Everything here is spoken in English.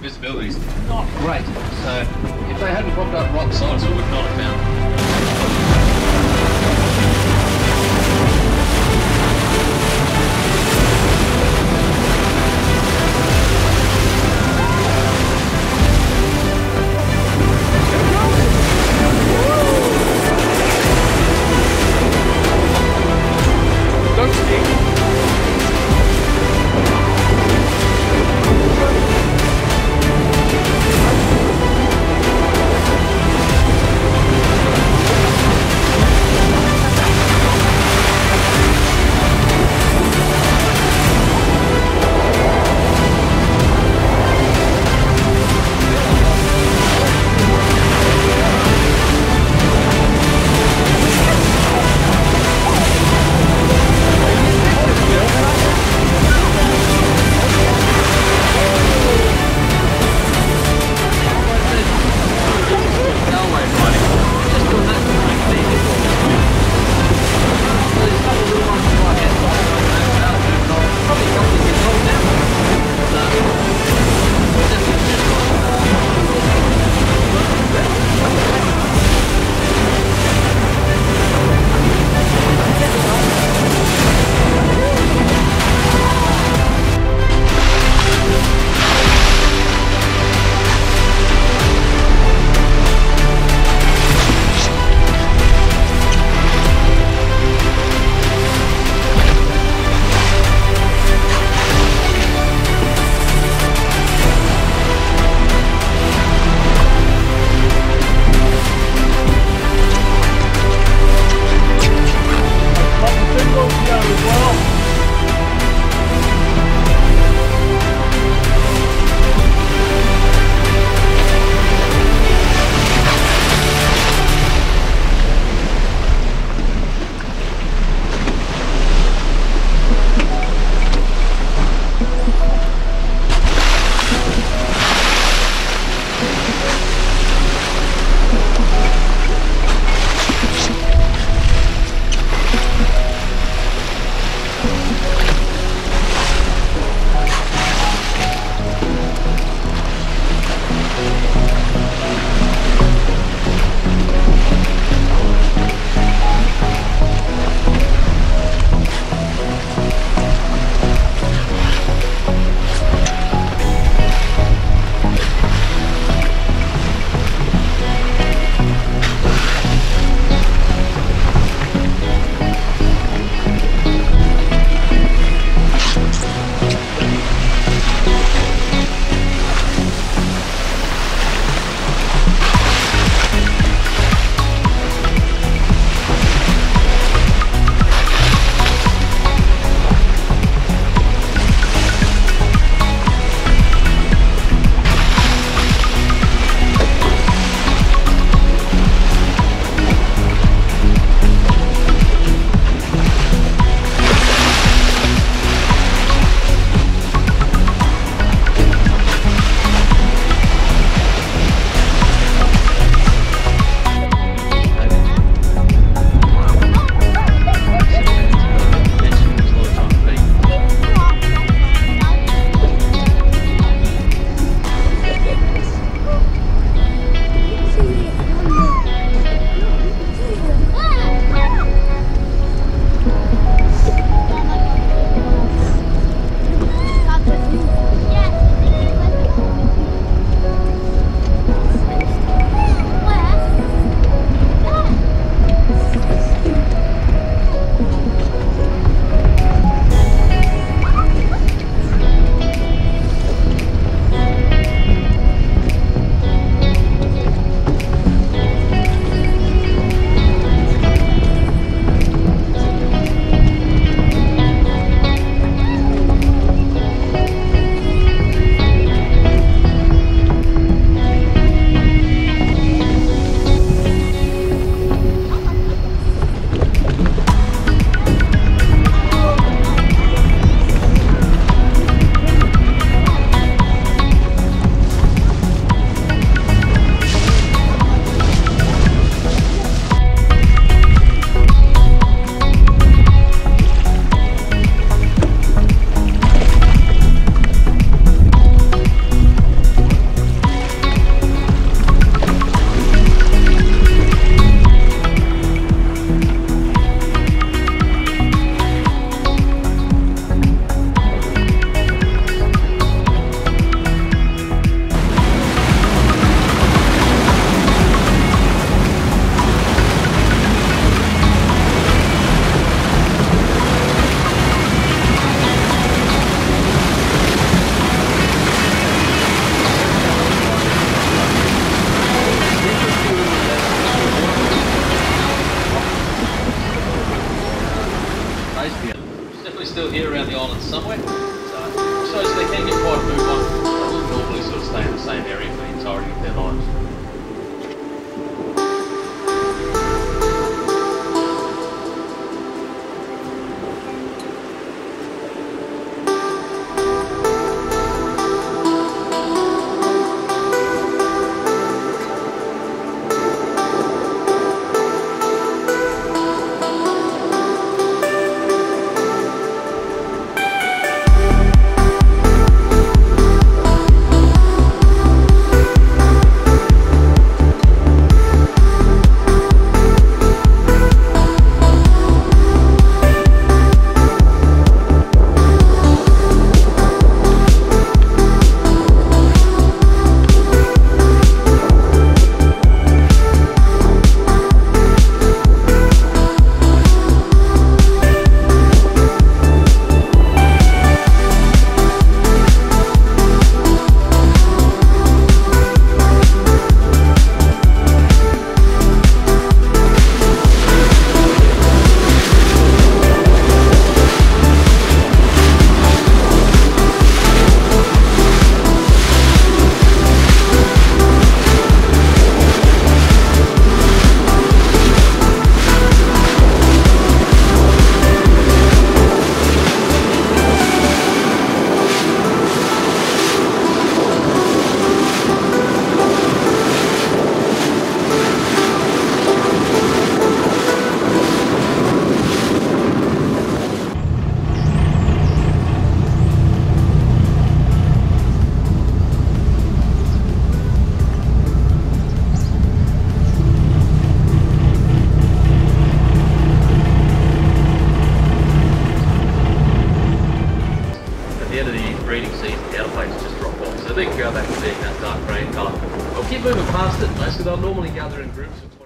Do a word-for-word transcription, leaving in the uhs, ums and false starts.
Visibility's not great, so if they hadn't popped up rock sides, we would not have found them. We'll be right back. definitely still here around the island somewhere. So, so, so they can get quite a move on. They will normally sort of stay in the same area for the entirety of their lives. They can go back to being that dark grey colour. I'll keep moving past it, mostly they'll normally gather in groups of